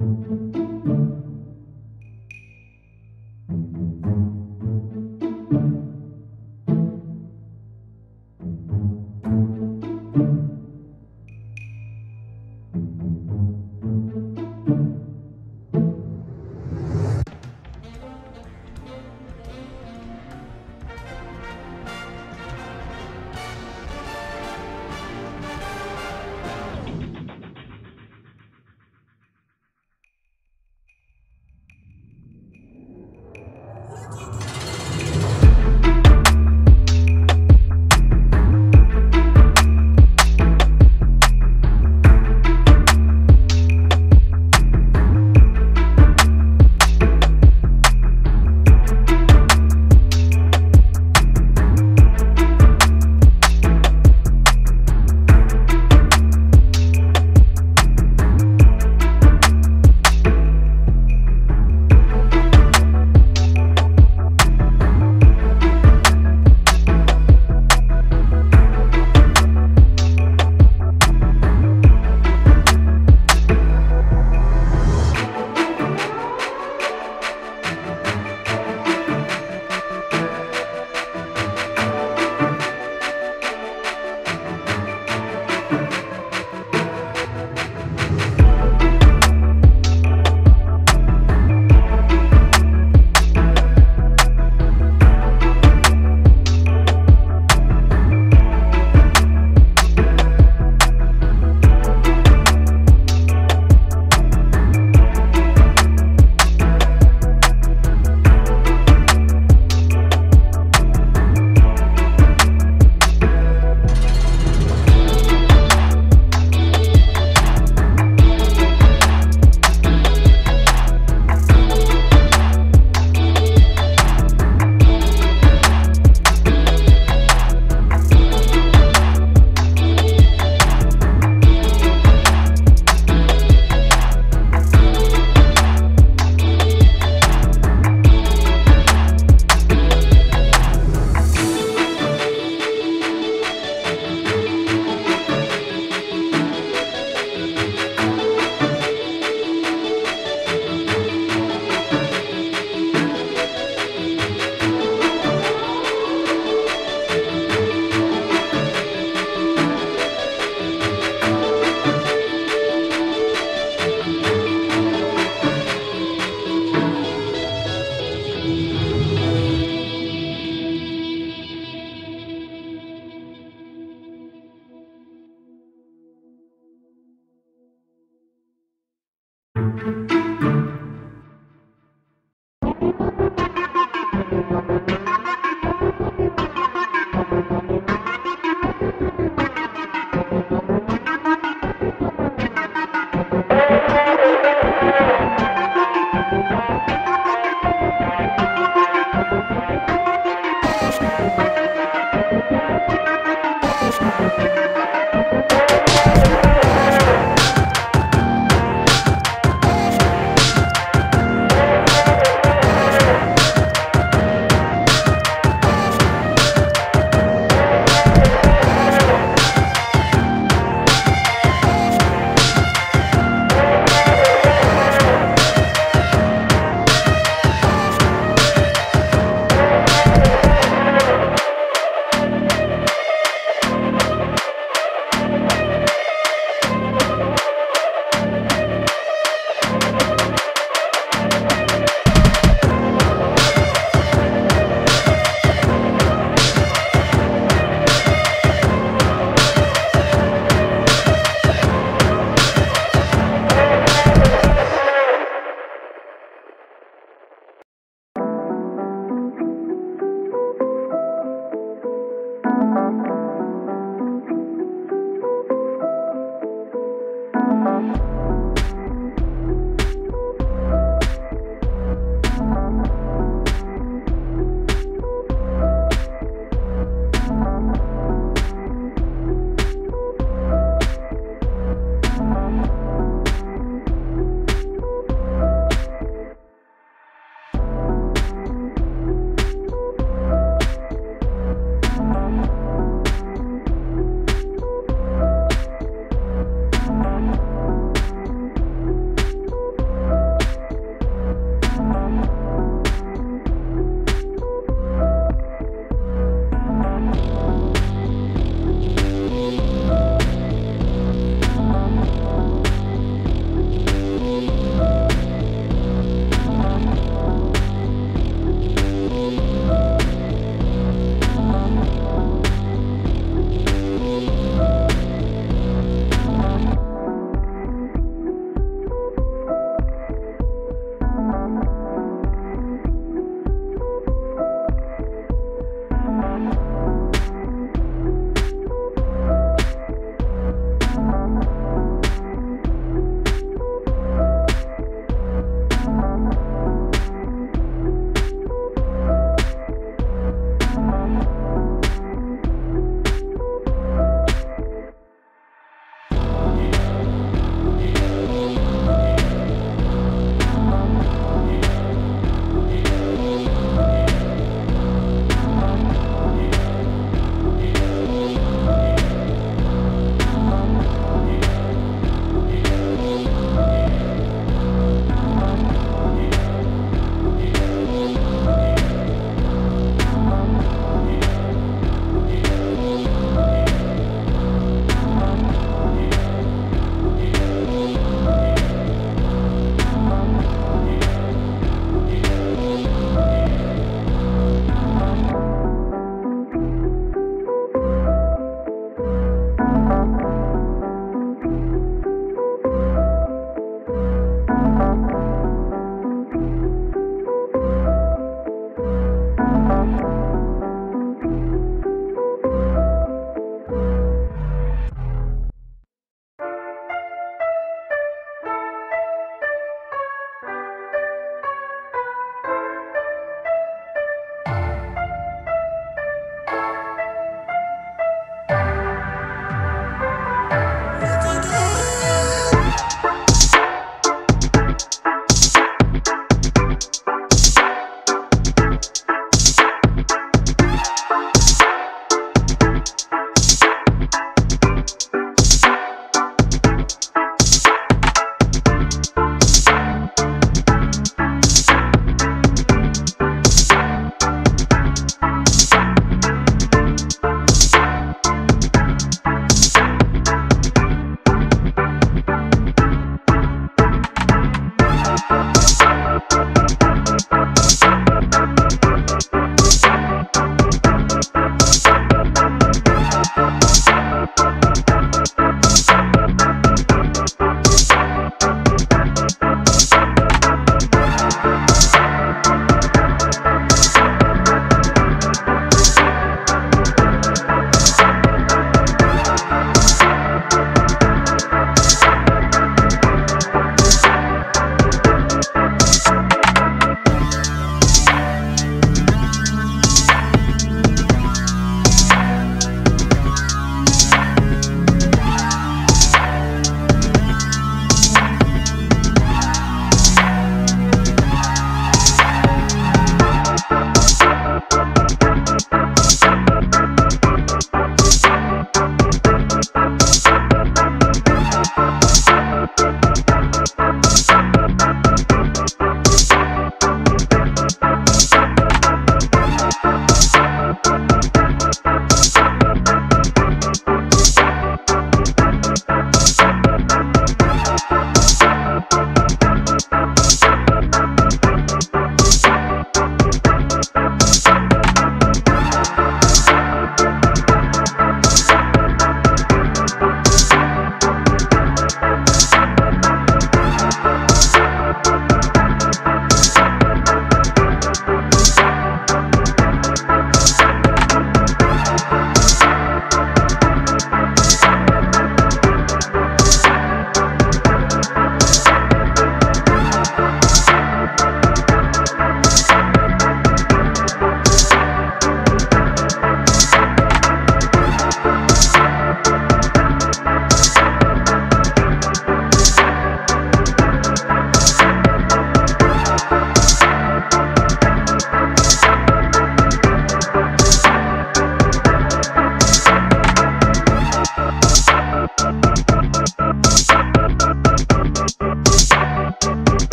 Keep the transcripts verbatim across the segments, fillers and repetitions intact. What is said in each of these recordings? You.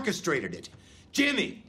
orchestrated it. Jimmy!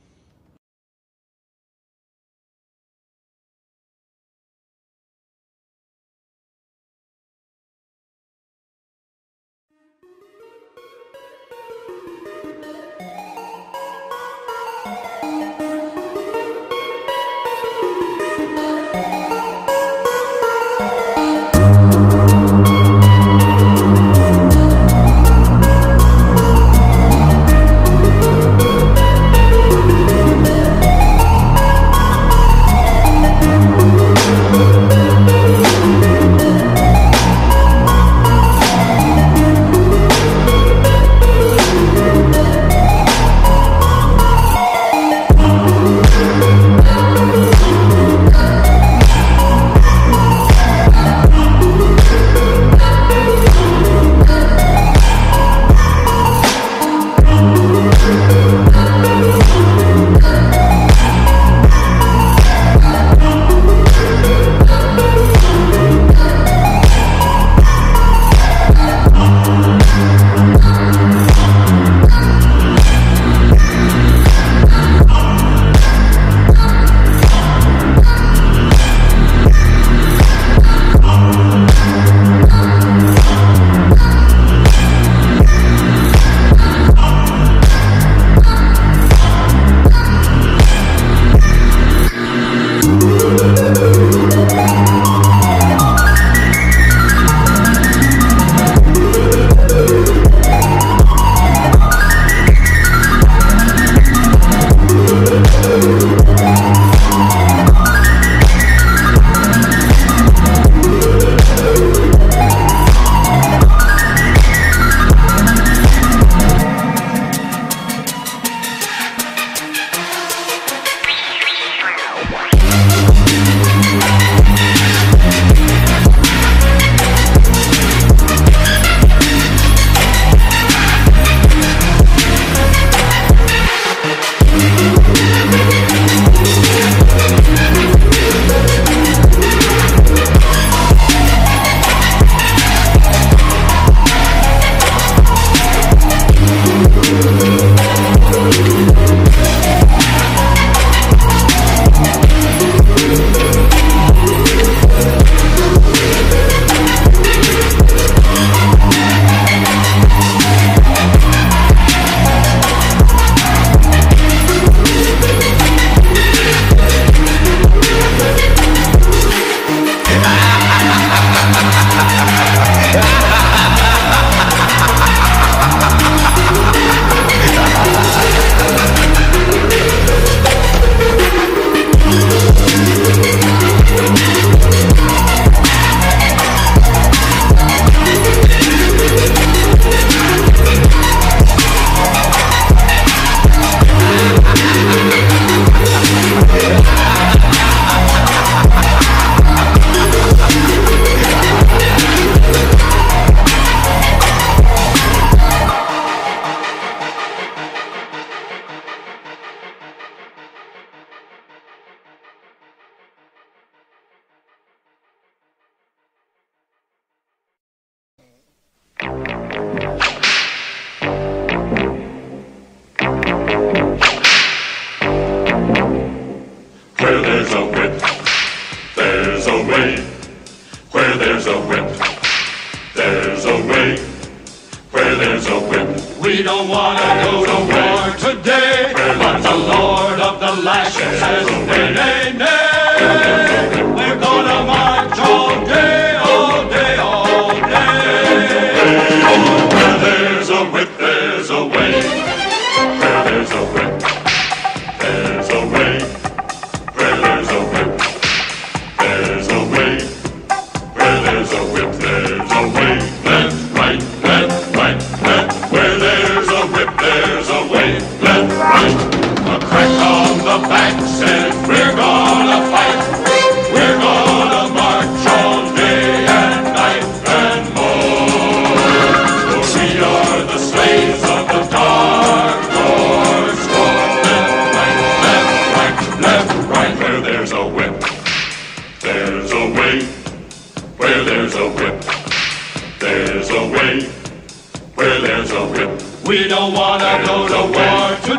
We don't wanna go to war.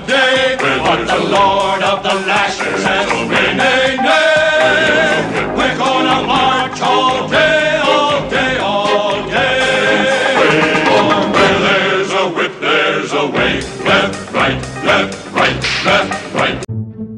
the Lord of the Lashes says, nay, nay, nay. We're gonna march all day, all day, all day. Where there's a whip, there's a way. Left, right, left, right, left, right.